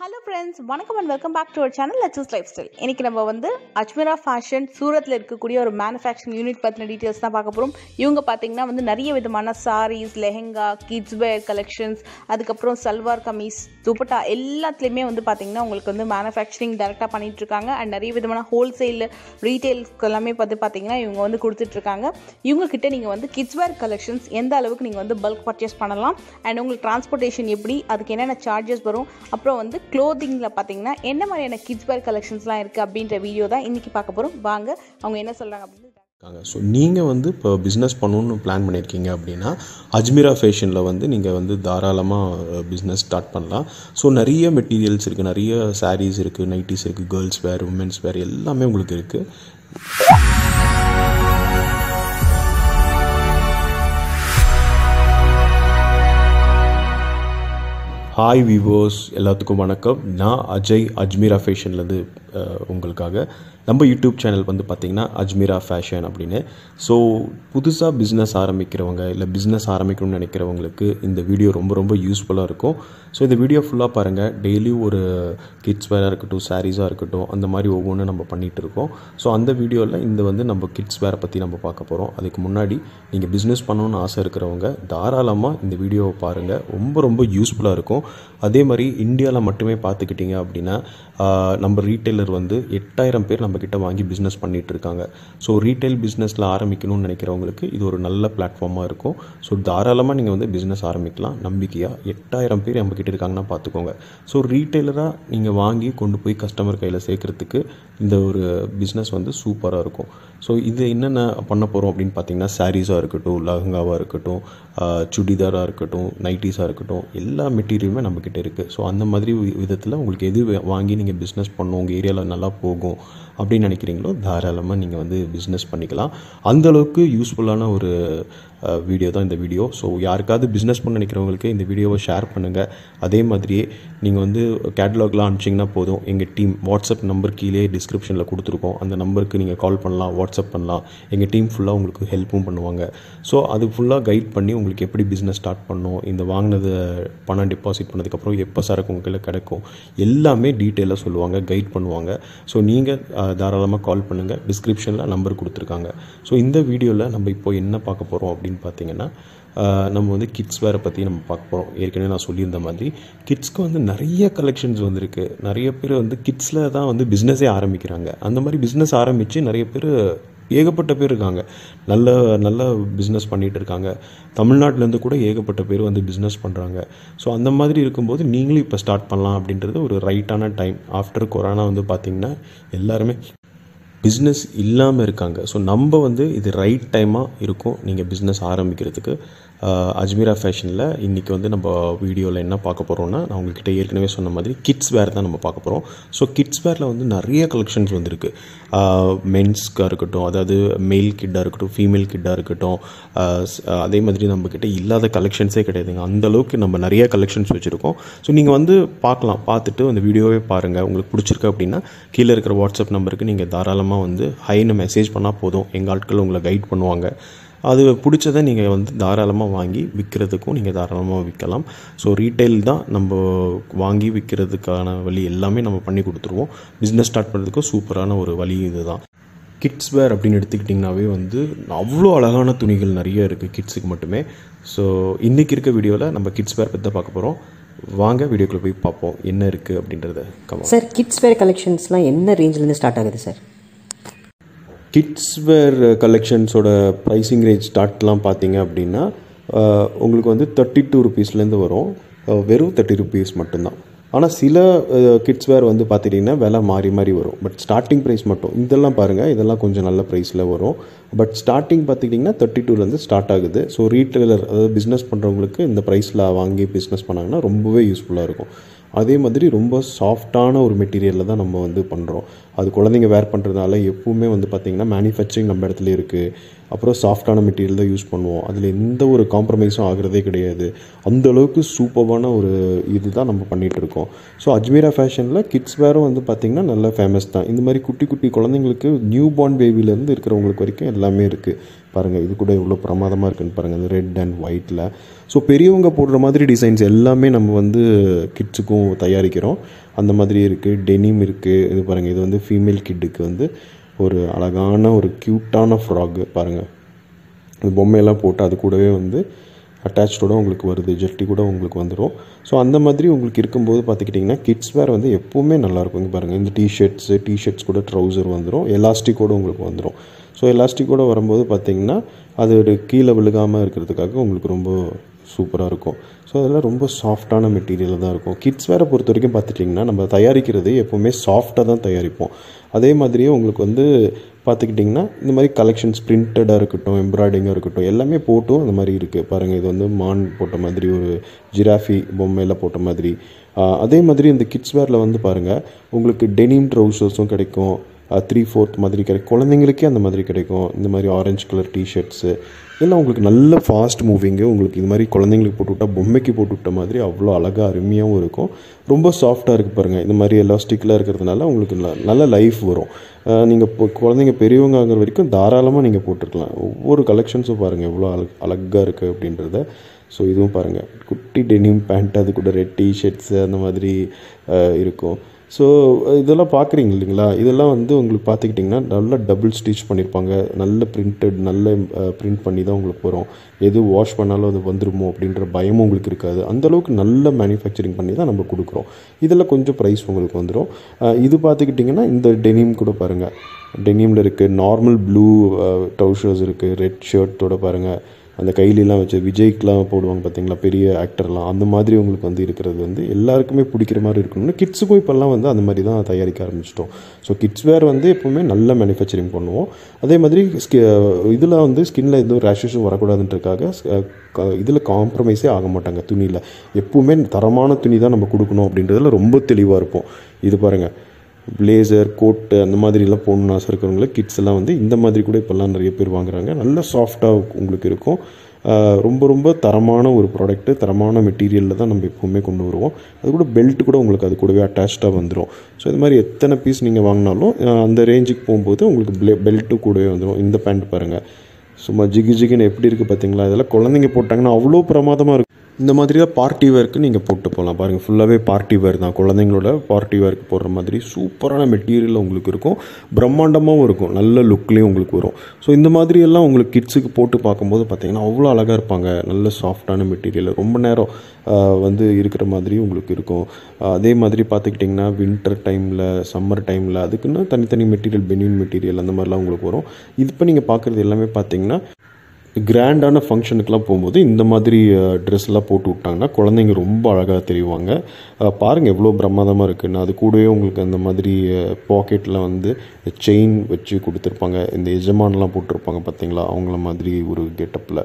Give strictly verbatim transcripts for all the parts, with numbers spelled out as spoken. Hello friends, வணக்கம் and welcome back to our channel Let's Choose Lifestyle. இன்னைக்கு நம்ம வந்து அஜ்மீரா ஃபேஷன் சூரத்ல இருக்கக்கூடிய ஒரு manufacturing unit பத்தின டீடைல்ஸ் தான் பார்க்க போறோம். இவங்க பாத்தீங்கன்னா வந்து நிறைய விதமான sarees, lehenga, kids wear collections, அதுக்கு அப்புறம் சல்வார் கமீஸ், துப்பட்டா எல்லாத்துலயுமே வந்து பாத்தீங்கன்னா உங்களுக்கு வந்து manufacturing டைரக்டா பண்ணிட்டு இருக்காங்க and நிறைய விதமான ஹோல்சேல், ரீடெயில் எல்லாமே பத்தி பாத்தீங்கன்னா இவங்க வந்து கொடுத்துட்டு இருக்காங்க. இவங்க கிட்ட நீங்க வந்து kids wear collections எந்த அளவுக்கு நீங்க வந்து bulk purchase பண்ணலாம் and உங்களுக்கு transportation எப்படி, அதுக்கு என்னென்ன charges வரும், அப்புறம் வந்து clothing ல பாத்தீங்கன்னா என்ன மாதிரியான kids wear collectionsலாம் இருக்கு அப்படிங்கற வீடியோ தான் இன்னைக்கு பார்க்க போறோம். வாங்க அவங்க என்ன சொல்றாங்க அப்படினு பார்க்காங்க. சோ நீங்க வந்து இப்போ பிசினஸ் பண்ணனும்னு பிளான் பண்ணிருக்கீங்க அப்படினா அஜ்மீரா ஃபேஷன்ல வந்து நீங்க வந்து தாராளமா பிசினஸ் ஸ்டார்ட் பண்ணலாம். சோ நிறைய மெட்டீரியல்ஸ் இருக்கு, நிறைய sarees இருக்கு, nighties இருக்கு, girls wear, women's wear எல்லாமே உங்களுக்கு இருக்கு. हाई व्यूवर्स எல்லாத்துக்கும் வணக்கம். நான் அஜய் அஜ்மீரா ஃபேஷன்ல இருந்து உங்களுக்காக நம்ம யூடியூப் சேனல் வந்து பாத்தீங்கன்னா அஜ்மீரா ஃபேஷன் அப்படினே. சோ புதுசா பிசினஸ் ஆரம்பிக்கிறவங்க இல்ல பிசினஸ் ஆரம்பிக்கணும்னு நினைக்கிறவங்களுக்கு இந்த வீடியோ ரொம்ப ரொம்ப யூஸ்ஃபுல்லா இருக்கும். சோ இந்த வீடியோ ஃபுல்லா பாருங்க. டெய்லி ஒரு கிட்ஸ் வேரா இருக்கட்டும், சாரீஸா இருக்கட்டும், அந்த மாதிரி ஒவ்வொன்னு நம்ம பண்ணிட்டு இருக்கோம். சோ அந்த வீடியோல இந்த வந்து நம்ம கிட்ஸ் வேர பத்தி நம்ம பார்க்க போறோம். அதுக்கு முன்னாடி நீங்க பிசினஸ் பண்ணனும்னு ஆசை இருக்கிறவங்க தாராளமா இந்த வீடியோவை பாருங்க. ரொம்ப ரொம்ப யூஸ்ஃபுல்லா இருக்கும். அதே மாதிரி இந்தியால மட்டுமே பார்த்துக்கிட்டீங்க அப்படின்னா நம்ம ரீட்டைலர் வந்து எட்டாயிரம் பேர் நம்ம கிட்ட வாங்கி பிசினஸ் பண்ணிட்டு இருக்காங்க. ஸோ ரீட்டைல் பிசினஸ்ல ஆரம்பிக்கணும்னு நினைக்கிறவங்களுக்கு இது ஒரு நல்ல பிளாட்ஃபார்மா இருக்கும். ஸோ தாராளமாக நீங்க வந்து பிசினஸ் ஆரம்பிக்கலாம் நம்பிக்கையா. எட்டாயிரம் பேர் நம்ம கிட்ட இருக்காங்கன்னா பார்த்துக்கோங்க. ஸோ ரீட்டைலரா நீங்க வாங்கி கொண்டு போய் கஸ்டமர் கையில சேர்க்கறதுக்கு இந்த ஒரு பிசினஸ் வந்து சூப்பரா இருக்கும். ஸோ இது என்னென்ன பண்ண போறோம் அப்படின்னு பார்த்தீங்கன்னா சாரீஸா இருக்கட்டும், லெஹங்காவா இருக்கட்டும், சுடிதாரா இருக்கட்டும், நைட்டிஸா இருக்கட்டும், எல்லா மெட்டீரியல் நம்ம கிட்ட இருக்கு. சோ அந்த மாதிரி விதத்துல உங்களுக்கு எது வாங்கி நீங்க பிசினஸ் பண்ணணும், உங்க ஏரியால நல்லா போகும் அப்படி நினைக்கிறீங்களோ தாராளமா நீங்க வந்து பிசினஸ் பண்ணிக்கலாம். அந்த அளவுக்கு யூஸ்ஃபுல்லான ஒரு வீடியோ தான் இந்த வீடியோ. ஸோ யாருக்காவது பிஸ்னஸ் பண்ண நினைக்கிறவங்களுக்கு இந்த வீடியோவை ஷேர் பண்ணுங்கள். அதே மாதிரியே நீங்கள் வந்து கேட்லாக்லாம் அனுப்பிச்சிங்கன்னா போதும், எங்கள் டீம் வாட்ஸ்அப் நம்பர் கீழே டிஸ்கிரிப்ஷனில் கொடுத்துருக்கோம். அந்த நம்பருக்கு நீங்கள் கால் பண்ணலாம், வாட்ஸ்அப் பண்ணலாம். எங்கள் டீம் ஃபுல்லாக உங்களுக்கு ஹெல்ப்பும் பண்ணுவாங்க. ஸோ அது ஃபுல்லாக கைட் பண்ணி உங்களுக்கு எப்படி பிஸ்னஸ் ஸ்டார்ட் பண்ணணும், இந்த வாங்கினது பணம் டெபாசிட் பண்ணதுக்கப்புறம் எப்போ சரக்கு உங்களுக்கு கிடைக்கும் எல்லாமே டீட்டெயிலாக சொல்லுவாங்க, கைட் பண்ணுவாங்க. ஸோ நீங்கள் தாராளமாக கால் பண்ணுங்கள். டிஸ்கிரிப்ஷனில் நம்பர் கொடுத்துருக்காங்க. ஸோ இந்த வீடியோவில் நம்ம இப்போ என்ன பார்க்க போகிறோம் அப்படின்னு பார்த்தீங்கன்னா நம்ம வந்து கிட்ஸ் வேரை பற்றி நம்ம பார்க்க போகிறோம். ஏற்கனவே நான் சொல்லியிருந்த மாதிரி கிட்ஸ்க்கு வந்து நிறைய கலெக்ஷன்ஸ் வந்துருக்கு. நிறைய பேர் வந்து கிட்ஸில் தான் வந்து பிஸ்னஸே ஆரம்பிக்கிறாங்க. அந்த மாதிரி பிஸ்னஸ் ஆரம்பித்து நிறைய பேர் ஏகப்பட்ட பேர் இருக்காங்க, நல்ல நல்ல பிஸ்னஸ் பண்ணிகிட்டு இருக்காங்க. தமிழ்நாட்டிலேருந்து கூட ஏகப்பட்ட பேர் வந்து பிஸ்னஸ் பண்ணுறாங்க. ஸோ அந்த மாதிரி இருக்கும்போது நீங்களும் இப்போ ஸ்டார்ட் பண்ணலாம் அப்படின்றது ஒரு ரைட்டான டைம். ஆஃப்டர் கொரோனா வந்து பார்த்திங்கன்னா எல்லாருமே பிஸ்னஸ் இல்லாமல் இருக்காங்க. ஸோ நம்ம வந்து இது ரைட் டைமாக இருக்கும் நீங்கள் பிஸ்னஸ் ஆரம்பிக்கிறதுக்கு. அஜ்மீரா ஃபேஷனில் இன்றைக்கி வந்து நம்ம வீடியோவில் என்ன பார்க்க போகிறோம்னா நான் உங்கள்கிட்ட ஏற்கனவே சொன்ன மாதிரி கிட்ஸ் வேர் தான் நம்ம பார்க்க போகிறோம். ஸோ கிட்ஸ் வேரில் வந்து நிறைய கலெக்ஷன்ஸ் வந்துருக்கு. மென்ஸ்க்காக இருக்கட்டும், அதாவது மெயில் கிட்டாக இருக்கட்டும், ஃபீமேல் கிட்டாக இருக்கட்டும், அதே மாதிரி நம்மக்கிட்ட இல்லாத கலெக்ஷன்ஸே கிடையாதுங்க. அந்தளவுக்கு நம்ம நிறைய கலெக்ஷன்ஸ் வச்சுருக்கோம். ஸோ நீங்கள் வந்து பார்க்கலாம், பார்த்துட்டு அந்த வீடியோவே பாருங்கள். உங்களுக்கு பிடிச்சிருக்கு அப்படின்னா கீழே இருக்கிற வாட்ஸ்அப் நம்பருக்கு நீங்கள் தாராளமாக வந்து ஹைன்னு மெசேஜ் பண்ணால் போதும், எங்கள் ஆட்கள் உங்களை கைட் பண்ணுவாங்க. அது பிடிச்சதை நீங்கள் வந்து தாராளமாக வாங்கி விற்கிறதுக்கும் நீங்கள் தாராளமாக விற்கலாம். ஸோ ரீட்டைல் தான் நம்ம வாங்கி விற்கிறதுக்கான வழி, எல்லாமே நம்ம பண்ணி கொடுத்துருவோம். பிஸ்னஸ் ஸ்டார்ட் பண்ணுறதுக்கு சூப்பரான ஒரு வழி இது தான். கிட்ஸ் வேர் அப்படின்னு எடுத்துக்கிட்டிங்கனாவே வந்து அவ்வளோ அழகான துணிகள் நிறைய இருக்குது கிட்ஸுக்கு மட்டுமே. ஸோ இன்றைக்கி இருக்க வீடியோவில் நம்ம கிட்ஸ் வேர் பற்றி தான் பார்க்க போகிறோம். வாங்க வீடியோக்குள்ளே போய் பார்ப்போம் என்ன இருக்குது அப்படின்றத. சார் கிட்ஸ் வேர் கலெக்ஷன்ஸ்லாம் என்ன ரேஞ்சிலேருந்து ஸ்டார்ட் ஆகுது சார்? கிட்ஸ் வேர் கலெக்ஷன்ஸோட ப்ரைஸிங் ரேஞ்ச் ஸ்டார்ட்லாம் பார்த்தீங்க அப்படின்னா உங்களுக்கு வந்து தேர்ட்டி டூ ருபீஸ்லேருந்து வரும், வெறும் தேர்ட்டி ருபீஸ் மட்டும்தான். ஆனால் சில கிட்ஸ் வேர் வந்து பார்த்துட்டிங்கன்னா விலை மாறி மாறி வரும். பட் ஸ்டார்டிங் ப்ரைஸ் மட்டும் இதெல்லாம் பாருங்கள், இதெல்லாம் கொஞ்சம் நல்ல ப்ரைஸில் வரும். பட் ஸ்டார்டிங் பார்த்துக்கிட்டிங்கன்னா தேர்ட்டி டூலேருந்து ஸ்டார்ட் ஆகுது. ஸோ ரீட்டைலர் அதாவது பிஸ்னஸ் பண்ணுறவங்களுக்கு இந்த ப்ரைஸில் வாங்கி பிஸ்னஸ் பண்ணாங்கன்னா ரொம்பவே யூஸ்ஃபுல்லாக இருக்கும். அதே மாதிரி ரொம்ப சாஃப்டான ஒரு மெட்டீரியலில் தான் நம்ம வந்து பண்ணுறோம். அது குழந்தைங்க வேர் பண்ணுறதுனால எப்பவுமே வந்து பார்த்திங்கன்னா மேனுஃபேக்சரிங் நம்ம இடத்துல இருக்குது, அப்புறம் சாஃப்டான மெட்டீரியல் தான் யூஸ் பண்ணுவோம். அதில் எந்த ஒரு காம்ப்ரமைஸும் ஆகிறதே கிடையாது. அந்தளவுக்கு சூப்பரான ஒரு இது தான் நம்ம பண்ணிகிட்ருக்கோம். ஸோ அஜ்மீரா ஃபேஷனில் கிட்ஸ் வேரும் வந்து பார்த்திங்கன்னா நல்லா ஃபேமஸ் தான். இந்த மாதிரி குட்டி குட்டி குழந்தைங்களுக்கு நியூ பார்ன் பேபிலேருந்து இருக்கிறவங்களுக்கு வரைக்கும் எல்லாமே இருக்குது. பாருங்கள், இது கூட எவ்வளோ பிரமாதமாக இருக்குன்னு பாருங்கள், இந்த ரெட் அண்ட் ஒயிட்டில். ஸோ பெரியவங்க போடுற மாதிரி டிசைன்ஸ் எல்லாமே நம்ம வந்து கிட்ஸுக்கும் தயாரிக்கிறோம். அந்த மாதிரி இருக்குது, டெனிம் இருக்குது. இது பாருங்கள், இது வந்து ஃபீமேல் கிட்டுக்கு வந்து ஒரு அழகான ஒரு க்யூட்டான ஃப்ராக். பாருங்கள், இது பொம்மையெல்லாம் போட்டு அது கூடவே வந்து அட்டாச்சோட உங்களுக்கு வருது, ஜெட்டி கூட உங்களுக்கு வந்துடும். ஸோ அந்த மாதிரி உங்களுக்கு இருக்கும்போது பார்த்துக்கிட்டிங்கன்னா கிட்ஸ் வேர் வந்து எப்போவுமே நல்லாயிருக்கும். இங்கே பாருங்கள், இந்த டிஷர்ட்ஸு டிஷர்ட்ஸ் கூட ட்ரௌசர் வந்துடும், எலாஸ்டிக்கோடு உங்களுக்கு வந்துடும். ஸோ எலாஸ்டிக்கோடு வரும்போது பார்த்திங்கன்னா அது கீழே விழுகாமல் இருக்கிறதுக்காக உங்களுக்கு ரொம்ப சூப்பராக இருக்கும். ஸோ அதெல்லாம் ரொம்ப சாஃப்டான மெட்டீரியல் தான் இருக்கும். கிட்ஸ் வேரை பொறுத்த வரைக்கும் பார்த்துட்டிங்கன்னா நம்ம தயாரிக்கிறது எப்போவுமே சாஃப்டாக தான் தயாரிப்போம். அதே மாதிரியே உங்களுக்கு வந்து பார்த்துக்கிட்டிங்கன்னா இந்த மாதிரி கலெக்ஷன்ஸ் பிரிண்டடாக இருக்கட்டும், எம்ப்ராய்டிங்காக இருக்கட்டும், எல்லாமே போட்டும் அந்த மாதிரி இருக்குது. பாருங்கள், இது வந்து மான் போட்ட மாதிரி ஒரு ஜிராஃபி பொம்மையில் போட்ட மாதிரி. அதே மாதிரி இந்த கிட்ஸ் வேரில் வந்து பாருங்கள், உங்களுக்கு டெனிம் ட்ரௌசர்ஸும் கிடைக்கும், த்ரீ ஃபோர்த் மாதிரி கிடைக்கும், குழந்தைங்களுக்கே அந்த மாதிரி கிடைக்கும். இந்த மாதிரி ஆரஞ்சு கலர் டிஷர்ட்ஸு இதெல்லாம் உங்களுக்கு நல்ல ஃபாஸ்ட் மூவிங்கு. உங்களுக்கு இது மாதிரி குழந்தைங்களுக்கு போட்டுவிட்டால் பொம்மைக்கு போட்டுவிட்ட மாதிரி அவ்வளோ அழகாக அருமையாகவும் இருக்கும். ரொம்ப சாஃப்டாக இருக்குது பாருங்கள். இந்த மாதிரி எலாஸ்டிக்கெலாம் இருக்கிறதுனால உங்களுக்கு நல்ல லைஃப் வரும். நீங்கள் இப்போ குழந்தைங்க பெரியவங்க ஆகிற வரைக்கும் தாராளமாக நீங்கள் போட்டுருக்கலாம். ஒவ்வொரு கலெக்ஷன்ஸும் பாருங்கள் எவ்வளோ அழ அழகாக இருக்குது அப்படின்றத. ஸோ இதுவும் பாருங்கள், குட்டி டெனிம் பேண்ட், அது கூட ரெட் டிஷர்ட்ஸு அந்த மாதிரி இருக்கும். ஸோ இதெல்லாம் பார்க்குறீங்க இல்லைங்களா, இதெல்லாம் வந்து உங்களுக்கு பார்த்துக்கிட்டிங்கன்னா நல்லா டபுள் ஸ்டிச் பண்ணியிருப்பாங்க, நல்ல பிரிண்டட், நல்ல பிரிண்ட் பண்ணி தான் உங்களுக்கு வரும். எது வாஷ் பண்ணாலும் அது வந்துடுமோ அப்படின்ற பயமும் உங்களுக்கு இருக்காது. அந்தளவுக்கு நல்ல மேனுஃபேக்சரிங் பண்ணி தான் நம்ம கொடுக்குறோம். இதெல்லாம் கொஞ்சம் ப்ரைஸ் உங்களுக்கு வந்துடும். இது பார்த்துக்கிட்டிங்கன்னா இந்த டெனிம் கூட பாருங்கள், டெனிமில் இருக்குது, நார்மல் ப்ளூ ட்ரௌசர்ஸ் இருக்குது, ரெட் ஷர்ட்டோட பாருங்கள், அந்த கையிலெலாம் வச்சு விஜய்க்கெலாம் போடுவாங்க பார்த்திங்களா, பெரிய ஆக்டர்லாம் அந்த மாதிரி உங்களுக்கு வந்து இருக்கிறது வந்து எல்லாருக்குமே பிடிக்கிற மாதிரி இருக்கணும்னு கிட்ஸுக்கும் இப்போல்லாம் வந்து அந்த மாதிரி தான் தயாரிக்க ஆரம்பிச்சிட்டோம். ஸோ கிட்ஸ் வேர் வந்து எப்போவுமே நல்ல மேனுஃபேக்சரிங் பண்ணுவோம். அதே மாதிரி ஸ்கி இதில் வந்து ஸ்கின்னில் எதுவும் ரேஷஸும் வரக்கூடாதுன்றதுக்காக இதில் காம்ப்ரமைஸே ஆக மாட்டாங்க. துணியில் எப்போவுமே தரமான துணி தான் நம்ம கொடுக்கணும் அப்படின்றதுல ரொம்ப தெளிவாக இருப்போம். இது பாருங்கள், பிளேசர் கோட்டு அந்த மாதிரிலாம் போகணுன்னு ஆசை இருக்கிறவங்களுக்கு கிட்ஸ் எல்லாம் வந்து இந்த மாதிரி கூட இப்போல்லாம் நிறைய பேர் வாங்குகிறாங்க. நல்லா சாஃப்டாக உங்களுக்கு இருக்கும். ரொம்ப ரொம்ப தரமான ஒரு ப்ராடக்ட்டு, தரமான மெட்டீரியலில் தான் நம்ம எப்போவுமே கொண்டு வருவோம். அது கூட பெல்ட் கூட உங்களுக்கு அது கூடவே அட்டாச்சாக வந்துடும். ஸோ இது மாதிரி எத்தனை பீஸ் நீங்கள் வாங்கினாலும் அந்த ரேஞ்சுக்கு போகும்போது உங்களுக்கு பெ பெல்ட்டு கூடவே வந்துடும். இந்த பேண்ட் பாருங்கள், சும்மா ஜிகு ஜிகுன்னு எப்படி இருக்குது பார்த்தீங்களா. இதெல்லாம் குழந்தைங்க போட்டாங்கன்னா அவ்வளோ பிரமாதமாக இருக்கும். இந்த மாதிரி தான் பார்ட்டி வேர்க்கு நீங்கள் போட்டு போகலாம். பாருங்கள், ஃபுல்லாகவே பார்ட்டி வேர் தான், குழந்தைங்களோட பார்ட்டி வேர்க்கு போடுற மாதிரி சூப்பரான மெட்டீரியல் உங்களுக்கு இருக்கும். பிரம்மாண்டமாகவும் இருக்கும், நல்ல லுக்லேயும் உங்களுக்கு வரும். ஸோ இந்த மாதிரியெல்லாம் உங்களுக்கு கிட்ஸுக்கு போட்டு பார்க்கும்போது பார்த்திங்கன்னா அவ்வளோ அழகாக இருப்பாங்க. நல்ல சாஃப்டான மெட்டீரியல், ரொம்ப நேரம் வந்து இருக்கிற மாதிரி உங்களுக்கு இருக்கும். அதே மாதிரி பார்த்துக்கிட்டிங்கன்னா வின்டர் டைமில், சம்மர் டைமில் அதுக்குன்னா தனித்தனி மெட்டீரியல், பெனின் மெட்டீரியல் அந்த மாதிரிலாம் உங்களுக்கு வரும். இது இப்போ நீங்கள் பார்க்குறது எல்லாமே பார்த்திங்கன்னா கிராண்டான ஃபங்க்ஷனுக்கெலாம் போகும்போது இந்த மாதிரி ட்ரெஸ்லாம் போட்டு விட்டாங்கன்னா குழந்தைங்க ரொம்ப அழகாக தெரிவாங்க. பாருங்கள் எவ்வளோ பிரமாதமாக இருக்குதுன்னு. அது கூடவே உங்களுக்கு அந்த மாதிரி பாக்கெட்டில் வந்து செயின் வச்சு கொடுத்துருப்பாங்க. இந்த எஜமானெலாம் போட்டிருப்பாங்க பார்த்திங்களா, அவங்கள மாதிரி ஒரு கெட்டப்பில்.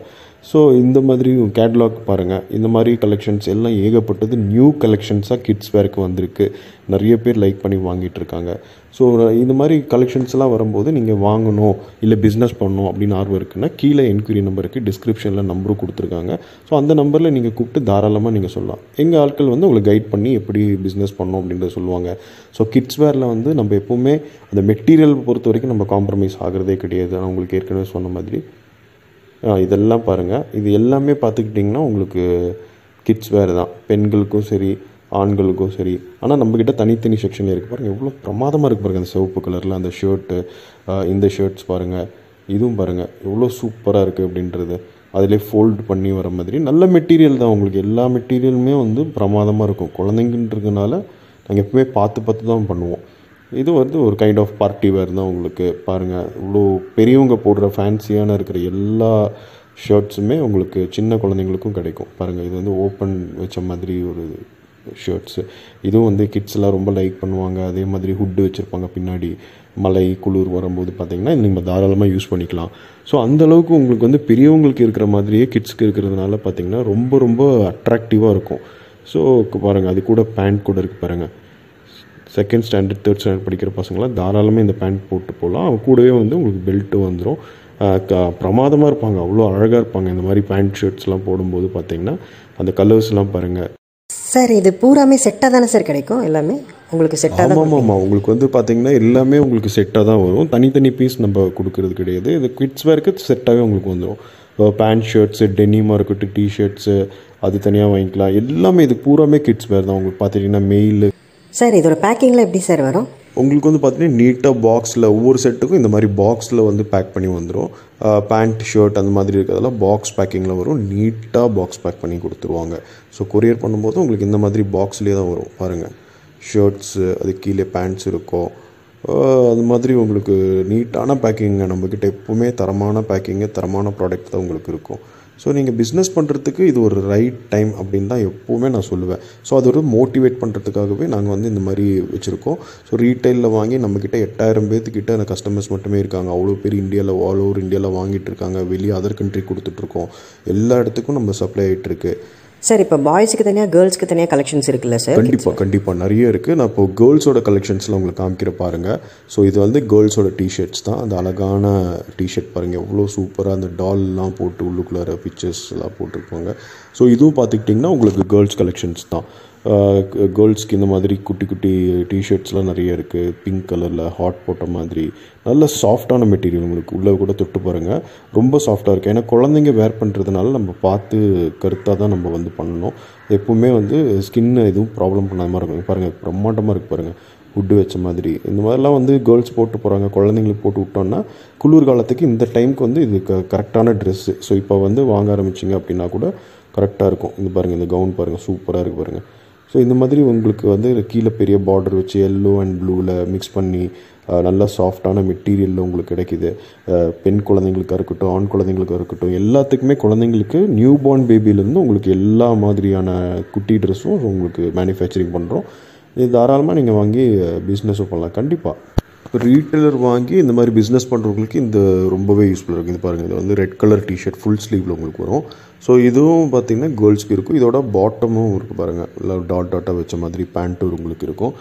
ஸோ இந்த மாதிரி கேட்லாக் பாருங்கள். இந்த மாதிரி கலெக்ஷன்ஸ் எல்லாம் ஏகப்பட்டது நியூ கலெக்ஷன்ஸாக கிட்ஸ் வேருக்கு வந்திருக்கு. நிறைய பேர் லைக் பண்ணி வாங்கிட்டு இருக்காங்க. ஸோ இந்த மாதிரி கலெக்ஷன்ஸ்லாம் வரும்போது நீங்கள் வாங்கணும் இல்லை பிஸ்னஸ் பண்ணணும் அப்படின்னு ஆர்வம் இருக்குன்னா கீழே என்கொயரி நம்பருக்கு டிஸ்கிரிப்ஷனில் நம்பரும் கொடுத்துருக்காங்க. ஸோ அந்த நம்பரில் நீங்கள் கூப்பிட்டு தாராளமாக நீங்கள் சொல்லலாம். எங்கள் ஆட்கள் வந்து உங்களுக்கு கைட் பண்ணி எப்படி பிஸ்னஸ் பண்ணணும் அப்படின்றத சொல்லுவாங்க. ஸோ கிட்ஸ் வேரில் வந்து நம்ம எப்போவுமே அந்த மெட்டீரியல் பொறுத்த வரைக்கும் நம்ம காம்ப்ரமைஸ் ஆகிறதே கிடையாது. நான் உங்களுக்கு ஏற்கனவே சொன்ன மாதிரி இதெல்லாம் பாருங்கள். இது எல்லாமே பார்த்துக்கிட்டிங்கன்னா உங்களுக்கு கிட்ஸ் வேர் தான், பெண்களுக்கும் சரி ஆண்களுக்கும் சரி. ஆனால் நம்மக்கிட்ட தனித்தனி செக்ஷனில் இருக்குது பாருங்கள், எவ்வளோ பிரமாதமாக இருக்குது பாருங்கள். அந்த சிவப்பு கலரில் அந்த ஷர்ட்டு, இந்த ஷர்ட்ஸ் பாருங்கள், இதுவும் பாருங்கள் எவ்வளோ சூப்பராக இருக்குது அப்படின்றது. அதிலே ஃபோல்டு பண்ணி வர மாதிரி நல்ல மெட்டீரியல் தான். உங்களுக்கு எல்லா மெட்டீரியலுமே வந்து பிரமாதமாக இருக்கும். குழந்தைங்கன்றதுனால நாங்கள் எப்பவுமே பார்த்து பார்த்து தான் பண்ணுவோம். இது வந்து ஒரு கைண்ட் ஆஃப் பார்ட்டி வேர் தான் உங்களுக்கு. பாருங்கள், இவ்வளோ பெரியவங்க போடுற ஃபேன்சியான இருக்கிற எல்லா ஷர்ட்ஸுமே உங்களுக்கு சின்ன குழந்தைங்களுக்கும் கிடைக்கும். பாருங்கள், இது வந்து ஓப்பன் வச்ச மாதிரி ஒரு ஷர்ட்ஸு. இதுவும் வந்து கிட்ஸ்லாம் ரொம்ப லைக் பண்ணுவாங்க. அதே மாதிரி ஹுட்டு வச்சுருப்பாங்க பின்னாடி. மலை குளிர் வரும்போது பார்த்திங்கன்னா நீங்கள் தாராளமாக யூஸ் பண்ணிக்கலாம். ஸோ அந்தளவுக்கு உங்களுக்கு வந்து பெரியவங்களுக்கு இருக்கிற மாதிரியே கிட்ஸுக்கு இருக்கிறதுனால பார்த்திங்கன்னா ரொம்ப ரொம்ப அட்ராக்டிவாக இருக்கும். ஸோ பாருங்கள், அது கூட பேண்ட் கூட இருக்குது பாருங்கள். செகண்ட் ஸ்டாண்டர்ட் தேர்ட் ஸ்டாண்டர்ட் படிக்கிற பசங்களாம் தாராளமாக இந்த பேண்ட் போட்டு போகலாம். அவங்க கூடவே வந்து உங்களுக்கு பெல்ட்டும் வந்துடும். பிரமாதமாக இருப்பாங்க, அவ்வளோ அழகாக இருப்பாங்க. இந்த மாதிரி பேண்ட் ஷர்ட்ஸ்லாம் போடும்போது பார்த்தீங்கன்னா அந்த கலர்ஸ்லாம் பாருங்கள் சார். இது பூராமே செட்டாக தானே சார் கிடைக்கும் எல்லாமே உங்களுக்கு செட்டாக தான்? ஆமாம் ஆமாம், உங்களுக்கு வந்து பார்த்தீங்கன்னா எல்லாமே உங்களுக்கு செட்டாக தான் வரும். தனித்தனி பீஸ் நம்ம கொடுக்கறது கிடையாது. இது கிட்ஸ் வேர்க்கு செட்டாகவே உங்களுக்கு வந்துடும். இப்போ பேண்ட் ஷர்ட்ஸு, டெனிமாக இருக்கட்டும், டிஷர்ட்ஸு, அது தனியாக வாங்கிக்கலாம். எல்லாமே இது பூராமே கிட்ஸ் வேர் தான். உங்களுக்கு பார்த்துட்டிங்கன்னா மெயில் சார். இதோட பேக்கிங்கில் எப்படி சார் வரும்? உங்களுக்கு வந்து பார்த்தீங்கன்னா நீட்டாக பாக்ஸில் ஒவ்வொரு செட்டுக்கும் இந்த மாதிரி பாக்ஸில் வந்து பேக் பண்ணி வந்துடும். பேண்ட் ஷர்ட் அந்த மாதிரி இருக்கிறதெல்லாம் பாக்ஸ் பேக்கிங்கில் வரும். நீட்டாக பாக்ஸ் பேக் பண்ணி கொடுத்துருவாங்க. ஸோ கொரியர் பண்ணும்போது உங்களுக்கு இந்த மாதிரி பாக்ஸ்லேயே தான் வரும். பாருங்கள், ஷர்ட்ஸு, அது கீழே பேண்ட்ஸ் இருக்கும். அது மாதிரி உங்களுக்கு நீட்டான பேக்கிங்கை நம்மக்கிட்ட எப்போவுமே தரமான பேக்கிங்கு, தரமான ப்ராடக்ட் தான் உங்களுக்கு இருக்கும். ஸோ நீங்கள் பிஸ்னஸ் பண்ணுறதுக்கு இது ஒரு ரைட் டைம் அப்படின்னு தான் எப்போவுமே நான் சொல்லுவேன். ஸோ அது ஒரு மோட்டிவேட் பண்ணுறதுக்காகவே நாங்கள் வந்து இந்த மாதிரி வச்சுருக்கோம். ஸோ ரீட்டைலில் வாங்கி நம்மக்கிட்ட எட்டாயிரம் பேர்த்துக்கிட்ட அந்த கஸ்டமர்ஸ் மட்டுமே இருக்காங்க. அவ்வளோ பேர் இந்தியாவில், ஆல் ஓவர் இந்தியாவில் வாங்கிட்டு இருக்காங்க. வெளியே அதர் கண்ட்ரி கொடுத்துட்ருக்கோம். எல்லா இடத்துக்கும் நம்ம சப்ளை ஆகிட்டுருக்கு சார். இப்போ பாய்ஸுக்கு தனியாக, கேர்ள்ஸ்க்கு தனியாக கலெக்ஷன்ஸ் இருக்குல்ல சார்? கண்டிப்பாக கண்டிப்பாக நிறைய இருக்குது. நான் இப்போ கேர்ள்ஸோட கலெக்ஷன்ஸில் உங்களுக்கு காமிக்கிற பாருங்கள். ஸோ இது வந்து கேர்ள்ஸோட டிஷர்ட்ஸ் தான். அந்த அழகான டிஷர்ட் பாருங்கள், எவ்வளோ சூப்பராக அந்த டால்லாம் போட்டு உள்ளுக்குள்ளார பிக்சர்ஸ்லாம் போட்டிருப்பாங்க. ஸோ இதுவும் பார்த்துக்கிட்டிங்கன்னா உங்களுக்கு கேர்ள்ஸ் கலெக்ஷன்ஸ் தான். கேர்ள்ஸ்க்கு இந்த மாதிரி குட்டி குட்டி டிஷர்ட்ஸ்லாம் நிறைய இருக்குது. பிங்க் கலரில் ஹாட் போட்ட மாதிரி நல்ல சாஃப்டான மெட்டீரியல். உங்களுக்கு உள்ளே கூட தொட்டு பாருங்கள், ரொம்ப சாஃப்டாக இருக்குது. ஏன்னா குழந்தைங்க வேர் பண்ணுறதுனால நம்ம பார்த்து கருத்தாக தான் நம்ம வந்து பண்ணணும். எப்போவுமே வந்து ஸ்கின்னு எதுவும் ப்ராப்ளம் பண்ணாத மாதிரி இருக்கும். பாருங்கள், பிரம்மாண்டமாக இருக்குது பாருங்கள், ஃபுட்டு வச்ச மாதிரி. இந்த மாதிரிலாம் வந்து கேர்ள்ஸ் போட்டு போகிறாங்க. குழந்தைங்களுக்கு போட்டு விட்டோன்னா குளிர் காலத்துக்கு இந்த டைமுக்கு வந்து இது க கரெக்டான ட்ரெஸ்ஸு. ஸோ இப்போ வந்து வாங்க ஆரம்பிச்சிங்க அப்படின்னா கூட கரெக்டாக இருக்கும். இது பாருங்கள், இந்த கவுன் பாருங்கள், சூப்பராக இருக்குது பாருங்கள். ஸோ இந்த மாதிரி உங்களுக்கு வந்து கீழே பெரிய பார்டர் வச்சு எல்லோ அண்ட் ப்ளூவில் மிக்ஸ் பண்ணி நல்லா சாஃப்டான மெட்டீரியலில் உங்களுக்கு கிடைக்கிது. பெண் குழந்தைங்களுக்காக இருக்கட்டும், ஆண் குழந்தைங்களுக்காக இருக்கட்டும், எல்லாத்துக்குமே குழந்தைங்களுக்கு நியூ பார்ன் பேபிலேருந்து உங்களுக்கு எல்லா மாதிரியான குட்டி ட்ரெஸ்ஸும் உங்களுக்கு மேனுஃபேக்சரிங் பண்ணுறோம். இது தாராளமாக நீங்கள் வாங்கி பிஸ்னஸும் பண்ணலாம். கண்டிப்பாக இப்போ ரீட்டைலர் வாங்கி இந்த மாதிரி பிஸ்னஸ் பண்ணுறவங்களுக்கு இந்த ரொம்பவே யூஸ்ஃபுல்லாக இருக்குது. இது பாருங்கள், இது வந்து ரெட் கலர் டிஷர்ட் ஃபுல் ஸ்லீவில் உங்களுக்கு வரும். ஸோ இதுவும் பார்த்திங்கன்னா கேர்ள்ஸ்க்கு இருக்கும். இதோட பாட்டமும் இருக்குது பாருங்கள், இல்லை டாட் டாட்டாக வச்ச மாதிரி பேண்ட்டும் உங்களுக்கு இருக்கும்.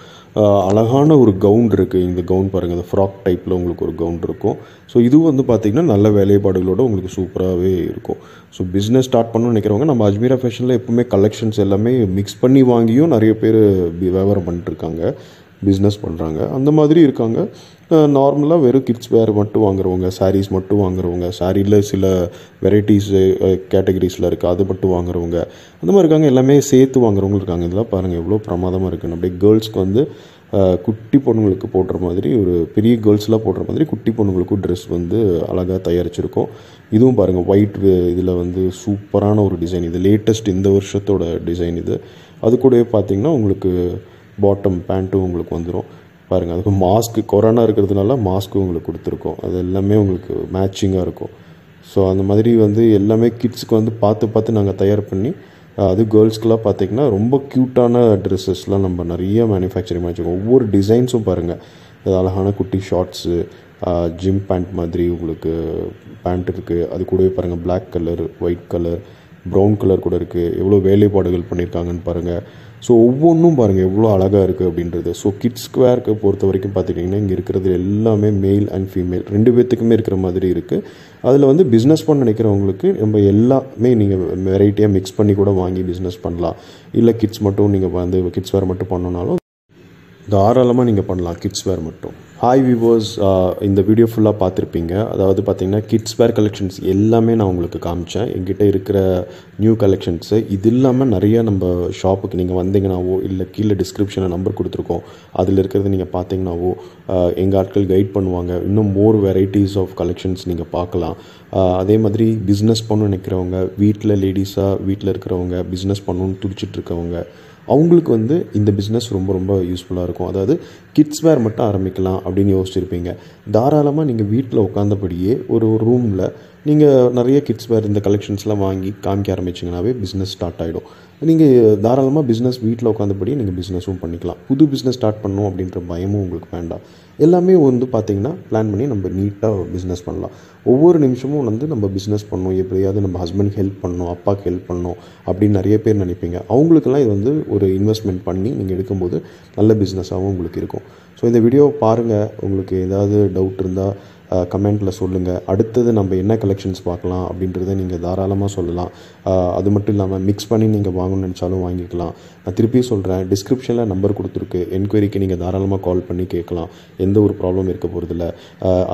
அழகான ஒரு கவுண்ட் இருக்குது. இந்த கவுன் பாருங்கள், இந்த ஃப்ராக் டைப்பில் உங்களுக்கு ஒரு கவுண்ட் இருக்கும். ஸோ இதுவும் வந்து பார்த்திங்கன்னா நல்ல வேலைப்பாடுகளோடு உங்களுக்கு சூப்பராகவே இருக்கும். ஸோ பிஸ்னஸ் ஸ்டார்ட் பண்ணணும்னு நினைக்கிறவங்க நம்ம அஜ்மீரா ஃபேஷனில் எப்போவுமே கலெக்ஷன்ஸ் எல்லாமே மிக்ஸ் பண்ணி வாங்கியும் நிறைய பேர் வியாபாரம் பண்ணிட்டுருக்காங்க, பிஸ்னஸ் பண்ணுறாங்க. அந்த மாதிரி இருக்காங்க. நார்மலாக வெறும் கிட்ஸ் வேர் மட்டும் வாங்குறவங்க, சாரீஸ் மட்டும் வாங்குறவங்க, சாரியில் சில வெரைட்டிஸு கேட்டகரிஸில் இருக்குது, அது மட்டும் வாங்குறவங்க, அந்த மாதிரி இருக்காங்க. எல்லாமே சேர்த்து வாங்குறவங்களும் இருக்காங்க. இதெல்லாம் பாருங்கள், எவ்வளோ பிரமாதமாக இருக்குன்னு. அப்படியே கேர்ள்ஸ்க்கு வந்து குட்டி பொண்ணுங்களுக்கு போடுற மாதிரி, ஒரு பெரிய கேர்ள்ஸ்லாம் போடுற மாதிரி குட்டி பொண்ணுங்களுக்கும் ட்ரெஸ் வந்து அழகாக தயாரிச்சிருக்கோம். இதுவும் பாருங்கள், ஒயிட் இதில் வந்து சூப்பரான ஒரு டிசைன். இது லேட்டஸ்ட் இந்த வருஷத்தோட டிசைன். இது அது கூடவே பார்த்திங்கன்னா உங்களுக்கு பாட்டம் பேண்ட்டும் உங்களுக்கு வந்துடும். பாருங்கள், அதுக்கு மாஸ்க்கு கொரோனா இருக்கிறதுனால மாஸ்க்கு உங்களுக்கு கொடுத்துருக்கோம். அது எல்லாமே உங்களுக்கு மேட்சிங்காக இருக்கும். ஸோ அந்த மாதிரி வந்து எல்லாமே கிட்ஸுக்கு வந்து பார்த்து பார்த்து நாங்கள் தயார் பண்ணி, அது கேர்ள்ஸ்க்கெலாம் பார்த்திங்கன்னா ரொம்ப க்யூட்டான ட்ரெஸ்ஸஸ்லாம் நம்ம நிறைய மேனுஃபேக்சரிங் வச்சுருக்கோம். ஒவ்வொரு டிசைன்ஸும் பாருங்கள், அது அழகான குட்டி ஷார்ட்ஸு, ஜிம் பேண்ட் மாதிரி உங்களுக்கு பேண்ட் இருக்குது. அது கூடவே பாருங்கள், black colour, white colour, brown colour கூட இருக்குது. எவ்வளோ வேலைப்பாடுகள் பண்ணியிருக்காங்கன்னு பாருங்கள். ஸோ ஒவ்வொன்றும் பாருங்கள் எவ்வளோ அழகாக இருக்குது அப்படின்றது. ஸோ கிட்ஸ் வேர்க்கு பொறுத்த வரைக்கும் பார்த்துக்கிட்டிங்கன்னா இங்கே இருக்கிறது எல்லாமே மேல் அண்ட் ஃபீமேல் ரெண்டு பேர்த்துக்குமே இருக்கிற மாதிரி இருக்குது. அதில் வந்து பிஸ்னஸ் பண்ண நினைக்கிறவங்களுக்கு நம்ம எல்லாமே நீங்கள் வெரைட்டியாக மிக்ஸ் பண்ணி கூட வாங்கி பிஸ்னஸ் பண்ணலாம். இல்லை கிட்ஸ் மட்டும் நீங்கள் வந்து கிட்ஸ் வேர் மட்டும் பண்ணோன்னாலும் தாராளமாக நீங்கள் பண்ணலாம், கிட்ஸ் வேர் மட்டும். ஹாய் வியூவர்ஸ், இந்த வீடியோ ஃபுல்லாக பார்த்துருப்பீங்க. அதாவது பார்த்திங்கன்னா கிட்ஸ் வேர் கலெக்ஷன்ஸ் எல்லாமே நான் உங்களுக்கு காமிச்சேன், எங்கிட்ட இருக்கிற நியூ கலெக்ஷன்ஸு. இது இல்லாமல் நிறையா நம்ம ஷாப்புக்கு நீங்கள் வந்தீங்கன்னாவோ, இல்லை கீழே டிஸ்கிரிப்ஷனில் நம்பர் கொடுத்துருக்கோம், அதில் இருக்கிறது நீங்கள் பார்த்தீங்கன்னாவோ எங்கள் ஆட்கள் கைட் பண்ணுவாங்க. இன்னும் மோர் வெரைட்டிஸ் ஆஃப் கலெக்ஷன்ஸ் நீங்கள் பார்க்கலாம். அதே மாதிரி பிஸ்னஸ் பண்ணணும்னு நினைக்கிறவங்க, வீட்டில் லேடிஸாக வீட்டில் இருக்கிறவங்க பிஸ்னஸ் பண்ணணுன்னு துடிச்சிட்ருக்கவங்க, அவங்களுக்கு வந்து இந்த பிஸ்னஸ் ரொம்ப ரொம்ப யூஸ்ஃபுல்லாக இருக்கும். அதாவது கிட்ஸ் வேர் மட்டும் ஆரம்பிக்கலாம் அப்படின்னு யோசிச்சுருப்பீங்க. தாராளமாக நீங்கள் வீட்டில் உட்காந்தபடியே ஒரு ரூமில் நீங்கள் நிறைய கிட்ஸ் வேர் இந்த கலெக்ஷன்ஸ்லாம் வாங்கி காமிக்க ஆரம்பிச்சிங்கனாவே பிஸ்னஸ் ஸ்டார்ட் ஆகிடும். நீங்கள் தாராளமாக பிஸ்னஸ் வீட்டில் உட்காந்தபடியே நீங்கள் பிஸ்னஸும் பண்ணிக்கலாம். புது பிஸ்னஸ் ஸ்டார்ட் பண்ணணும் அப்படின்ற பயமும் உங்களுக்கு வேண்டாம். எல்லாமே வந்து பார்த்திங்கன்னா பிளான் பண்ணி நம்ம நீட்டாக பிஸ்னஸ் பண்ணலாம். ஒவ்வொரு நிமிஷமும் வந்து நம்ம பிஸ்னஸ் பண்ணணும், எப்படியாவது நம்ம ஹஸ்பண்டுக்கு ஹெல்ப் பண்ணணும், அப்பாவுக்கு ஹெல்ப் பண்ணணும் அப்படின்னு நிறைய பேர் நினைப்பீங்க. அவங்களுக்கெல்லாம் இது வந்து ஒரு இன்வெஸ்ட்மெண்ட் பண்ணி நீங்கள் எடுக்கும்போது நல்ல பிஸ்னஸாகவும் உங்களுக்கு இருக்கும். ஸோ இந்த வீடியோவை பாருங்கள். உங்களுக்கு ஏதாவது டவுட் இருந்தால் கமெண்ட்டில் சொல்லுங்கள். அடுத்தது நம்ம என்ன கலெக்ஷன்ஸ் பார்க்கலாம் அப்படின்றத நீங்கள் தாராளமாக சொல்லலாம். அது மட்டும் இல்லாமல் மிக்ஸ் பண்ணி நீங்கள் வாங்கணும்னு நினச்சாலும் வாங்கிக்கலாம். நான் திருப்பி சொல்கிறேன், டிஸ்கிரிப்ஷனில் நம்பர் கொடுத்துருக்கு, என்கொயரிக்கு நீங்கள் தாராளமாக கால் பண்ணி கேட்கலாம். எந்த ஒரு ப்ராப்ளம் இருக்க போகிறதில்ல.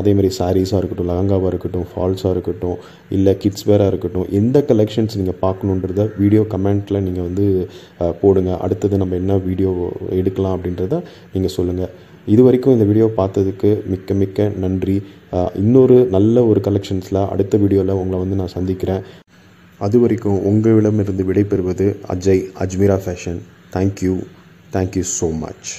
அதேமாதிரி சாரீஸாக இருக்கட்டும், லெஹங்காவாக இருக்கட்டும், ஃபால்ஸாக இருக்கட்டும், இல்லை கிட்ஸ் வேராக இருக்கட்டும், எந்த கலெக்ஷன்ஸ் நீங்கள் பார்க்கணுன்றத வீடியோ கமெண்ட்டில் நீங்கள் வந்து போடுங்க. அடுத்தது நம்ம என்ன வீடியோ எடுக்கலாம் அப்படின்றத நீங்கள் சொல்லுங்கள். இது வரைக்கும் இந்த வீடியோ பார்த்ததுக்கு மிக்க மிக்க நன்றி. இன்னொரு நல்ல ஒரு கலெக்ஷன்ஸில் அடுத்த வீடியோவில் உங்களை வந்து நான் சந்திக்கிறேன். அது வரைக்கும் உங்களிடமிருந்து விடைபெறுவது Ajay, Ajmeera fashion. Thank you, thank you so much.